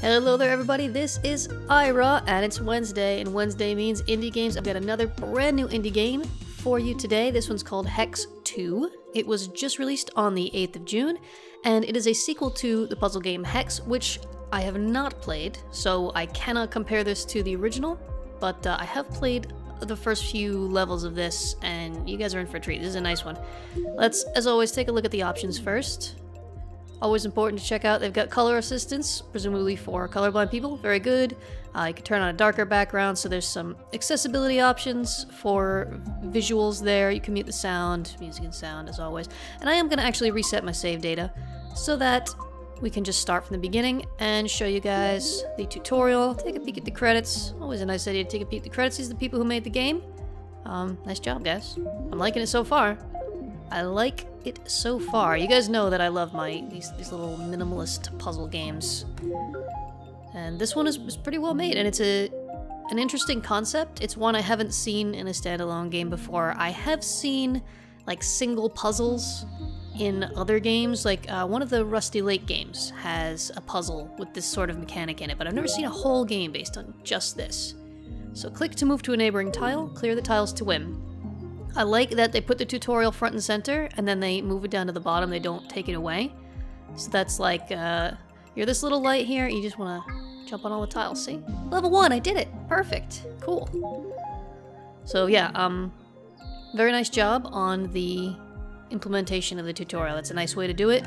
Hello there everybody, this is Ira, and it's Wednesday, and Wednesday means indie games. I've got another brand new indie game for you today. This one's called Hex 2. It was just released on the 8th of June, and it is a sequel to the puzzle game Hex, which I have not played, so I cannot compare this to the original, but I have played the first few levels of this, and you guys are in for a treat. This is a nice one. Let's, as always, take a look at the options first. Always important to check out. They've got color assistance, presumably for colorblind people. Very good. You can turn on a darker background, so there's some accessibility options for visuals there. You can mute the sound, music and sound, as always. And I am going to actually reset my save data so that we can just start from the beginning and show you guys the tutorial. Take a peek at the credits. Always a nice idea to take a peek at the credits. These are the people who made the game. Nice job, guys. I'm liking it so far. I like it so far. You guys know that I love my these little minimalist puzzle games, and this one is pretty well made, and it's an interesting concept. It's one I haven't seen in a standalone game before. I have seen like single puzzles in other games, like one of the Rusty Lake games has a puzzle with this sort of mechanic in it, but I've never seen a whole game based on just this. So click to move to a neighboring tile, clear the tiles to win. I like that they put the tutorial front and center, and then they move it down to the bottom. They don't take it away. So that's like, you're this little light here, you just want to jump on all the tiles, see? Level 1, I did it! Perfect! Cool. So yeah, very nice job on the implementation of the tutorial. It's a nice way to do it.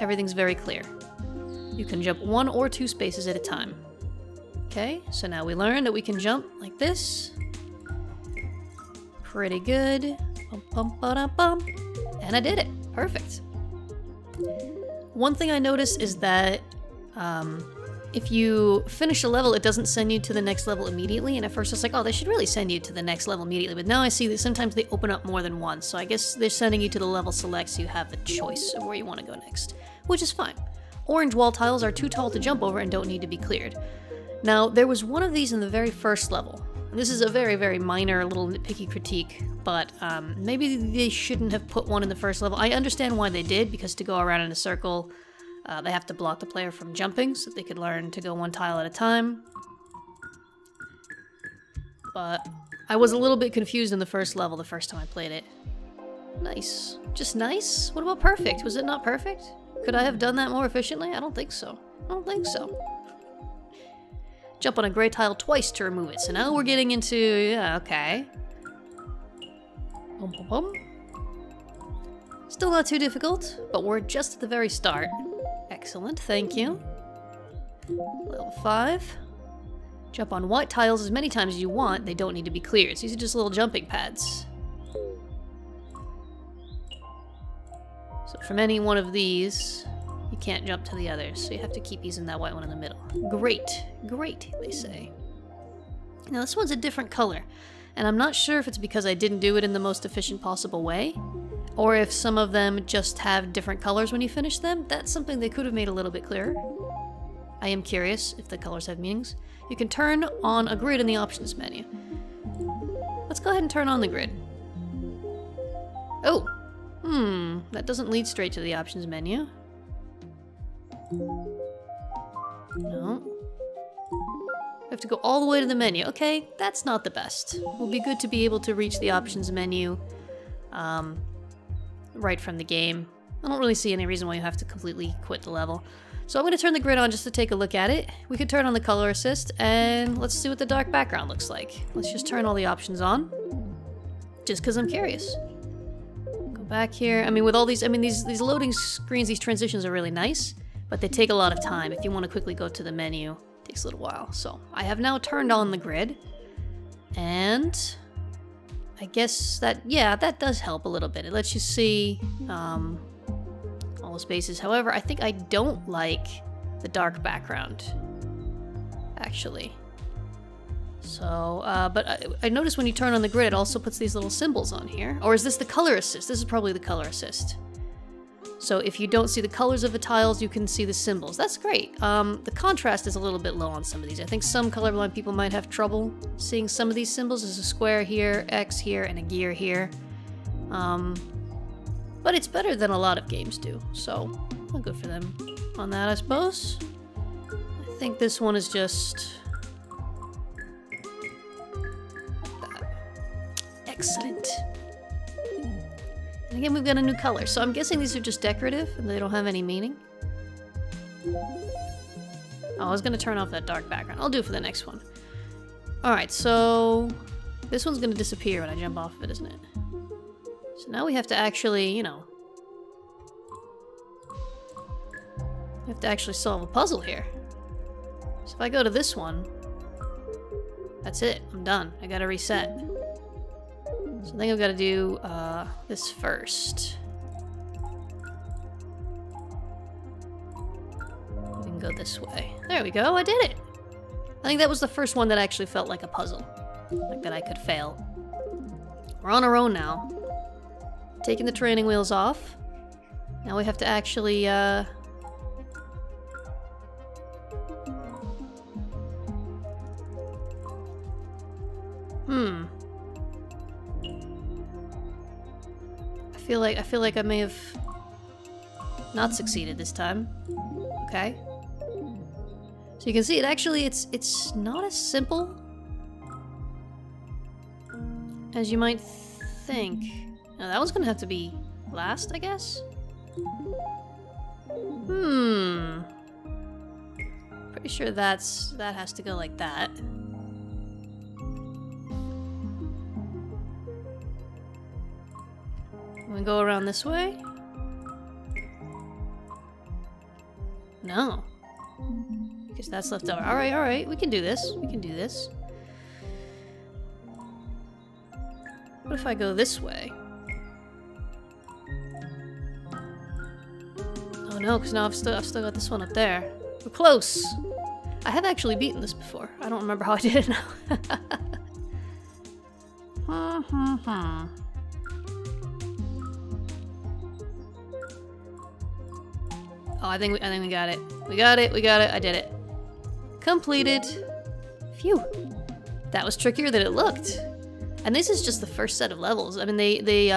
Everything's very clear. You can jump 1 or 2 spaces at a time. Okay, so now we learned that we can jump like this. Pretty good. Bum, bum, ba-dum, bum. And I did it. Perfect. One thing I noticed is that if you finish a level, it doesn't send you to the next level immediately. And at first I was like, oh, they should really send you to the next level immediately. But now I see that sometimes they open up more than one. So I guess they're sending you to the level select, so you have the choice of where you want to go next, which is fine. Orange wall tiles are too tall to jump over and don't need to be cleared. Now, there was one of these in the very first level. This is a very, very minor little nitpicky critique, but maybe they shouldn't have put one in the first level. I understand why they did, because to go around in a circle, they have to block the player from jumping so that they could learn to go one tile at a time. But I was a little bit confused in the first level the first time I played it. Nice. Just nice? What about perfect? Was it not perfect? Could I have done that more efficiently? I don't think so. I don't think so. Jump on a gray tile twice to remove it. So now we're getting into, yeah, okay. Boom, boom, boom. Still not too difficult, but we're just at the very start. Excellent, thank you. Level 5. Jump on white tiles as many times as you want. They don't need to be cleared. So these are just little jumping pads. So from any one of these, you can't jump to the others, so you have to keep using that white one in the middle. Great. Great, they say. Now this one's a different color, and I'm not sure if it's because I didn't do it in the most efficient possible way, or if some of them just have different colors when you finish them. That's something they could have made a little bit clearer. I am curious if the colors have meanings. You can turn on a grid in the options menu. Let's go ahead and turn on the grid. Oh! That doesn't lead straight to the options menu. No. I have to go all the way to the menu. Okay, that's not the best. It will be good to be able to reach the options menu right from the game. I don't really see any reason why you have to completely quit the level. So I'm going to turn the grid on just to take a look at it. We could turn on the color assist, and let's see what the dark background looks like. Let's just turn all the options on, just because I'm curious. Go back here. I mean, with all these, these loading screens, these transitions are really nice. But they take a lot of time. If you want to quickly go to the menu, it takes a little while. So I have now turned on the grid, and I guess that, yeah, that does help a little bit. It lets you see all the spaces. However, I think I don't like the dark background, actually. So, but I noticed when you turn on the grid, it also puts these little symbols on here. Or is this the color assist? This is probably the color assist. So if you don't see the colors of the tiles, you can see the symbols. That's great. The contrast is a little bit low on some of these. I think some colorblind people might have trouble seeing some of these symbols. There's a square here, X here, and a gear here. But it's better than a lot of games do, so well, good for them on that, I suppose. I think this one is just... Excellent. And again, we've got a new color, so I'm guessing these are just decorative and they don't have any meaning. Oh, I was going to turn off that dark background. I'll do it for the next one. Alright, so this one's going to disappear when I jump off of it, isn't it? So now we have to actually, you know... We have to actually solve a puzzle here. So if I go to this one... That's it. I'm done. I gotta reset. So I think I've gotta do, this first. We can go this way. There we go, I did it! I think that was the first one that actually felt like a puzzle. Like that I could fail. We're on our own now. Taking the training wheels off. Now we have to actually, I feel like I may have not succeeded this time. Okay. So you can see it actually it's not as simple as you might think. Now that one's gonna have to be last, I guess. Pretty sure that has to go like that. We go around this way? No. Because that's left over. Alright, alright. We can do this. We can do this. What if I go this way? Oh no, because now I've still got this one up there. We're close! I have actually beaten this before. I don't remember how I did it now. Oh, I think we got it. We got it. I did it. Completed. Phew. That was trickier than it looked. And this is just the first set of levels. I mean, they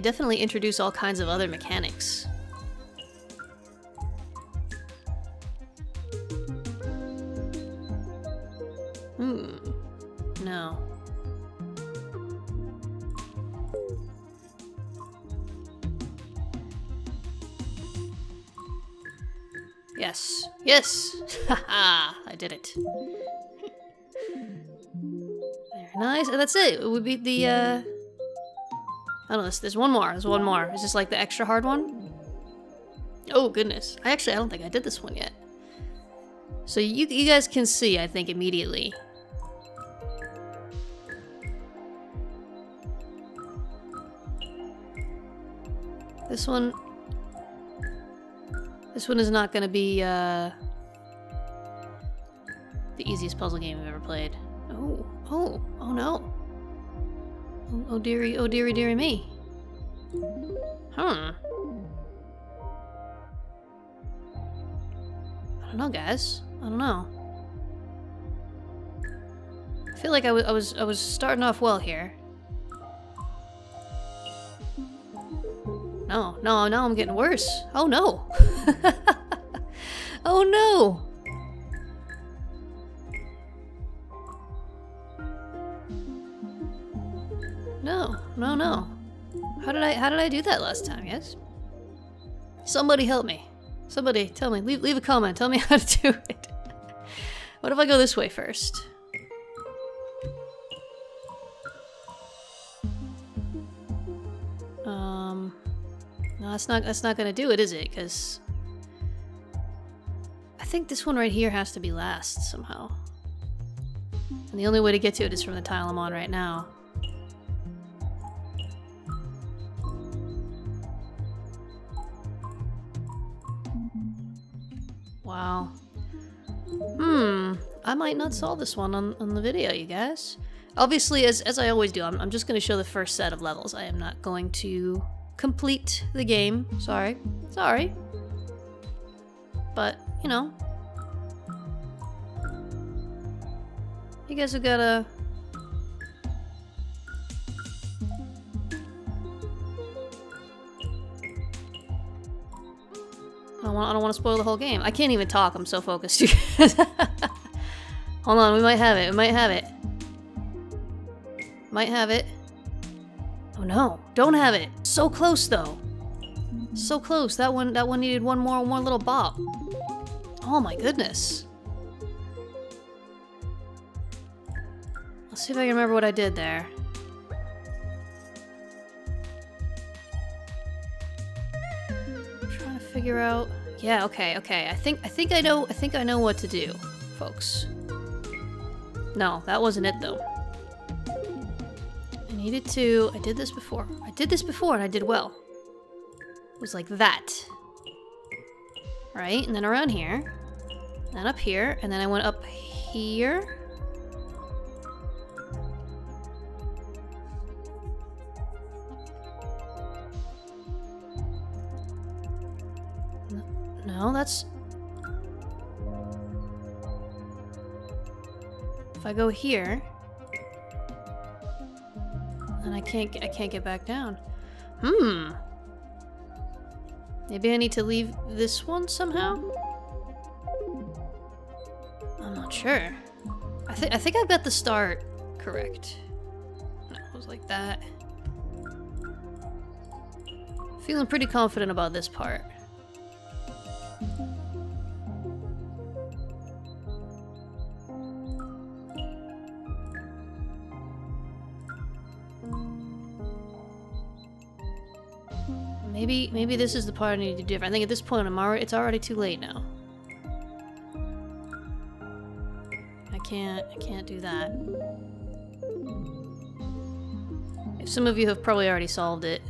definitely introduce all kinds of other mechanics. No. Yes. Yes! Haha! I did it. Very nice. And that's it. It would be the, I don't know. There's one more. There's one more. Is this like the extra hard one? Oh, goodness. I don't think I did this one yet. So you guys can see, I think, immediately. This one is not going to be, the easiest puzzle game I've ever played. Oh no. Oh dearie, dearie me. I don't know, guys. I don't know. I feel like I was starting off well here. No, no, now I'm getting worse. Oh no! Oh no! No, no, no. How did I do that last time, guys? Somebody help me. Somebody tell me. Leave a comment. Tell me how to do it. What if I go this way first? No, that's not gonna do it, is it? Because I think this one right here has to be last somehow. And the only way to get to it is from the tile I'm on right now. Wow. I might not solve this one on the video, you guys. Obviously, as I always do, I'm just gonna show the first set of levels. I am not going to complete the game. Sorry. But, you know. You guys have gotta... I don't I don't want to spoil the whole game. I can't even talk. I'm so focused. Hold on. We might have it. We might have it. Might have it. Oh no! Don't have it. So close though. So close. That one needed one more little bop. Oh my goodness. Let's see if I can remember what I did there. I'm trying to figure out. Yeah. Okay. Okay. I think I know. I think I know what to do, folks. No, that wasn't it though. I needed to. I did this before. I did this before, and I did well. It was like that. Right? And then around here. Then up here. And then I went up here. No, that's... If I go here... Then I can't get back down. Hmm. Maybe I need to leave this one somehow? I'm not sure. I think I got the start correct. No, it was like that. Feeling pretty confident about this part. Maybe this is the part I need to do different. I think at this point it's already too late now. I can't do that. If some of you have probably already solved it.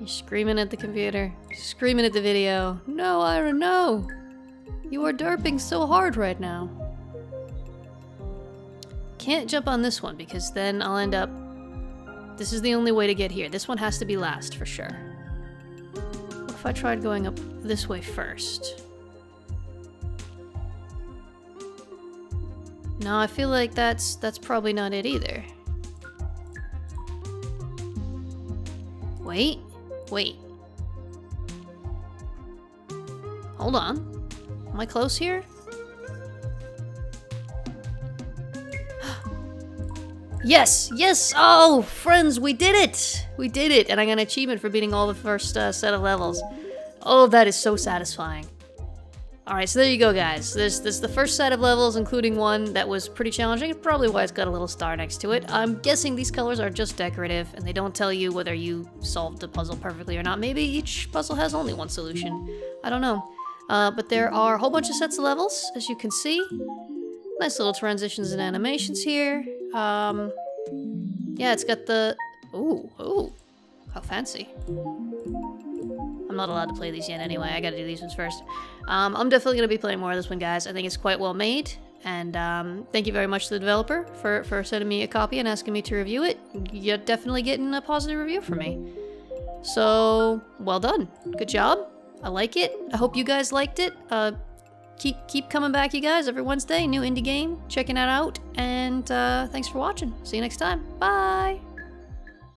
You're screaming at the computer, screaming at the video. No, Ira, no! You are derping so hard right now. Can't jump on this one because then I'll end up... This is the only way to get here. This one has to be last, for sure. What if I tried going up this way first? No, I feel like that's probably not it either. Wait. Wait. Hold on. Am I close here? Yes! Yes! Oh, friends, we did it! We did it, and I got an achievement for beating all the first set of levels. Oh, that is so satisfying. Alright, so there you go, guys. There's the first set of levels, including one that was pretty challenging, probably why it's got a little star next to it. I'm guessing these colors are just decorative, and they don't tell you whether you solved the puzzle perfectly or not. Maybe each puzzle has only one solution. I don't know. But there are a whole bunch of sets of levels, as you can see. Nice little transitions and animations here. Yeah, it's got the... Ooh, ooh. How fancy. I'm not allowed to play these yet anyway. I gotta do these ones first. I'm definitely gonna be playing more of this one, guys. I think it's quite well made. And thank you very much to the developer for sending me a copy and asking me to review it. You're definitely getting a positive review from me. So, well done. Good job. I like it. I hope you guys liked it. Keep coming back, you guys, every Wednesday. New indie game. Checking that out. And thanks for watching. See you next time. Bye!